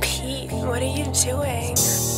Pete, what are you doing?